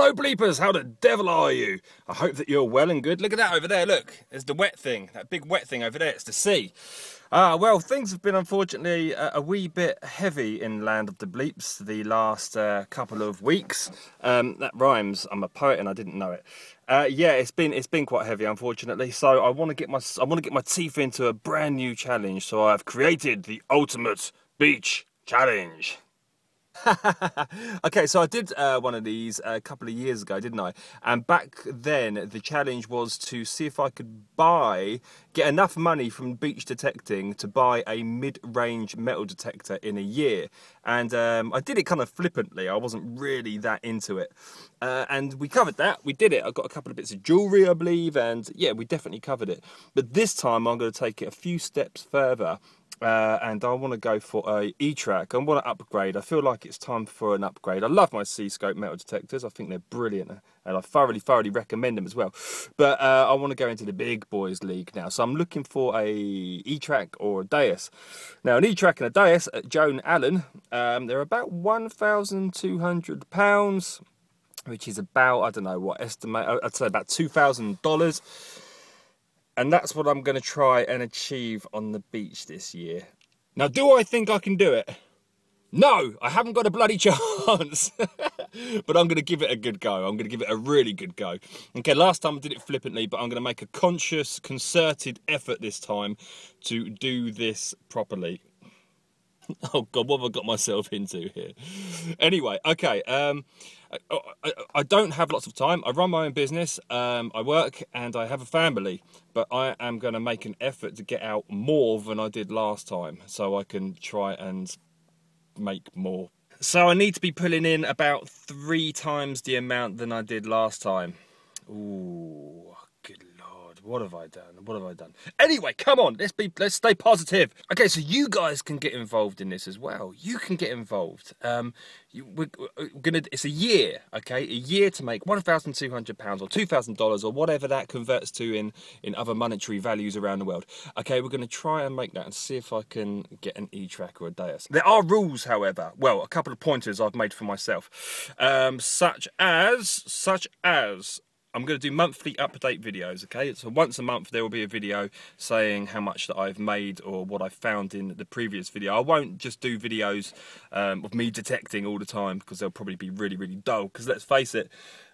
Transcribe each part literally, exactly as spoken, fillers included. Hello bleepers, how the devil are you? I hope that you're well and good. Look at that over there, look. There's the wet thing, that big wet thing over there, it's the sea. Ah, uh, well, things have been unfortunately uh, a wee bit heavy in Land of the Bleeps the last uh, couple of weeks. Um, that rhymes. I'm a poet and I didn't know it. Uh, yeah, it's been it's been quite heavy, unfortunately. So I want to get my I want to get my teeth into a brand new challenge. So I've created the ultimate beach challenge. Okay, so I did uh, one of these a couple of years ago, didn't I? And back then, the challenge was to see if I could buy, get enough money from beach detecting to buy a mid-range metal detector in a year. And um, I did it kind of flippantly. I wasn't really that into it. Uh, and we covered that. We did it. I got a couple of bits of jewellery, I believe. And yeah, we definitely covered it. But this time, I'm going to take it a few steps further. Uh, and I want to go for a E-Trac. I want to upgrade. I feel like it's time for an upgrade. I love my Cscope metal detectors. I think they're brilliant, and I thoroughly, thoroughly recommend them as well. But uh, I want to go into the big boys league now. So I'm looking for a E-Trac or a Deus. Now an E-Trac and a Deus at Joan Allen. Um, they're about one thousand two hundred pounds, which is about, I don't know what estimate. I'd say about two thousand dollars. And that's what I'm going to try and achieve on the beach this year. Now, do I think I can do it? No, I haven't got a bloody chance. But I'm going to give it a good go. I'm going to give it a really good go. Okay, last time I did it flippantly, but I'm going to make a conscious, concerted effort this time to do this properly. Oh, God, what have I got myself into here? Anyway, okay, um, I, I, I don't have lots of time. I run my own business, um, I work, and I have a family. But I am going to make an effort to get out more than I did last time, so I can try and make more. So I need to be pulling in about three times the amount than I did last time. Ooh, good luck. What have I done? What have I done? Anyway, come on, let's be, let's stay positive. Okay, so you guys can get involved in this as well. You can get involved. Um, you, we're, we're gonna. It's a year, okay, a year to make one thousand two hundred pounds or two thousand dollars or whatever that converts to in in other monetary values around the world. Okay, we're gonna try and make that and see if I can get an E-Trac or a Deus. There are rules, however. Well, a couple of pointers I've made for myself, um, such as such as. I'm going to do monthly update videos, okay? So once a month there will be a video saying how much that I've made or what I found in the previous video. I won't just do videos um, of me detecting all the time because they'll probably be really, really dull. Because let's face it,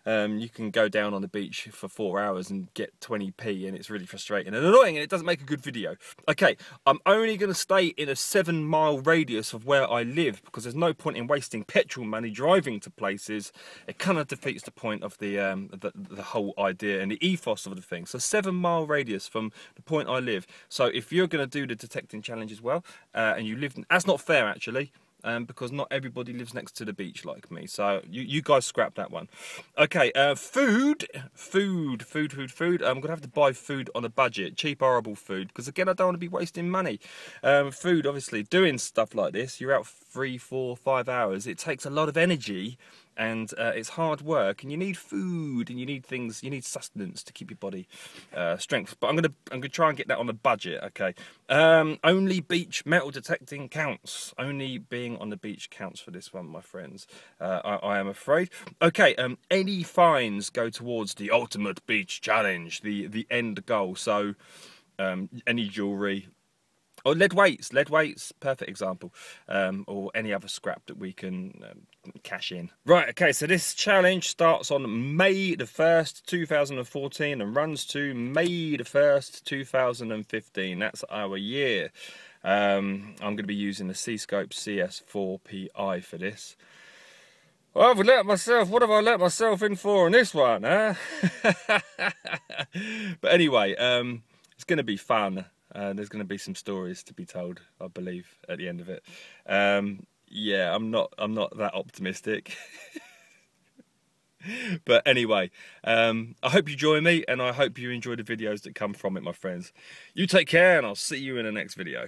um, you can go down on the beach for four hours and get twenty p and it's really frustrating and annoying and it doesn't make a good video. Okay, I'm only going to stay in a seven mile radius of where I live because there's no point in wasting petrol money driving to places. It kind of defeats the point of the, um, the, the whole idea and the ethos of the thing. So seven mile radius from the point I live. So if you're going to do the detecting challenge as well, uh, and you live, in, that's not fair actually, um, because not everybody lives next to the beach like me. So you, you guys scrap that one. Okay, uh, food, food, food, food, food. I'm going to have to buy food on a budget, cheap, horrible food, because again, I don't want to be wasting money. Um, food, obviously, doing stuff like this, you're out three, four, five hours. It takes a lot of energy. And uh, it's hard work, and you need food, and you need things, you need sustenance to keep your body uh, strength. But I'm gonna, I'm gonna try and get that on a budget, okay? Um, only beach metal detecting counts. Only being on the beach counts for this one, my friends. Uh, I, I am afraid. Okay, um, any fines go towards the ultimate beach challenge, the the end goal. So, um, any jewellery. Or lead weights, lead weights, perfect example. Um, or any other scrap that we can um, cash in. Right, okay, so this challenge starts on May the first, two thousand fourteen and runs to May the first, two thousand fifteen. That's our year. Um, I'm going to be using the Cscope C S four P I for this. Well, I've let myself, what have I let myself in for on this one, huh? But anyway, um, it's going to be fun. Uh, there's going to be some stories to be told, I believe, at the end of it. Um, yeah, I'm not, I'm not that optimistic. But anyway, um, I hope you join me, and I hope you enjoy the videos that come from it, my friends. You take care, and I'll see you in the next video.